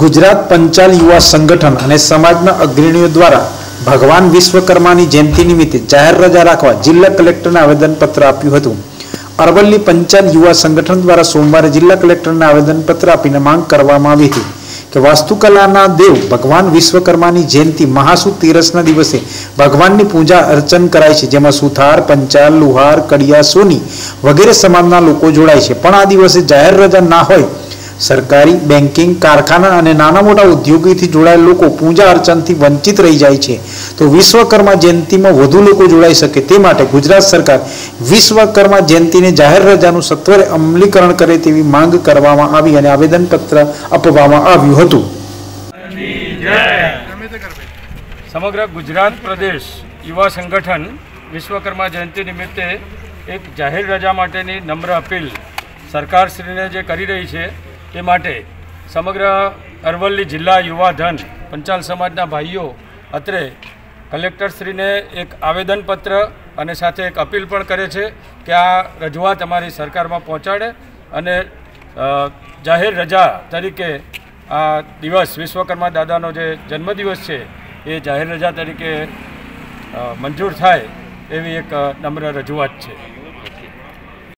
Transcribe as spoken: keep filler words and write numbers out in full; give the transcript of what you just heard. गुजरात पंचाल युवा संगठन अने समाजना अग्रणीओ द्वारा भगवान विश्वकर्मानी जयंती निमित्ते जाहेर रजा राखवा जिल्ला कलेक्टरने आवेदनपत्र आप्युं हतुं। अरवल्ली पंचाल युवा संगठन द्वारा सोमवारे जिल्ला कलेक्टरने आवेदनपत्र आपीने मांग करवामां आवी हती के वास्तुकलाना देव भगवान विश्वकर्मानी जयंती महासू तेरसना दिवसे भगवानी पूजा अर्चन कराय छे, जेमां सुथार, पंचाल, लुहार, कड़िया, सोनी वगैरे समाजना लोको जोड़ाय छे। पण आ दिवसे जाहेर रजा ना होय सरकारी, बैंकिंग, कारखाना अने नाना मोटा उद्योगोथी जोड़ायेल लोको पूजा अर्चनथी वंचित रही जाय छे, तो विश्वकर्मा जयंतीमां वधु लोको जोड़ाई शके ते माटे गुजरात सरकार विश्वकर्मा जयंतीने जाहेर रजानुं सत्वरे अमलीकरण करे तेवी मांग करवामां आवी अने आवेदनपत्र आपवामां आव्युं हतुं। समग्र गुजरात प्रदेश युवा संगठन विश्वकर्मा जयंती निमित्ते एक जाहेर रजा माटेनी नम्र अपील सरकार श्रीने जे करी रही छे તે માટે સમગ્ર અરવલ્લી જિલ્લા યુવાધન પંચાલ સમાજના ભાઈઓ અત્રે કલેક્ટરશ્રીને એક આવેદનપત્ર અને સાથે એક અપીલ પણ કરે છે કે આ રજૂઆત અમારી સરકારમાં પહોંચાડે અને જાહેર રજા તરીકે આ દિવસ વિશ્વકર્મા દાદાનો જે જન્મદિવસ છે એ જાહેર રજા તરીકે મંજૂર થાય એવી એક નમ્ર રજૂઆત છે।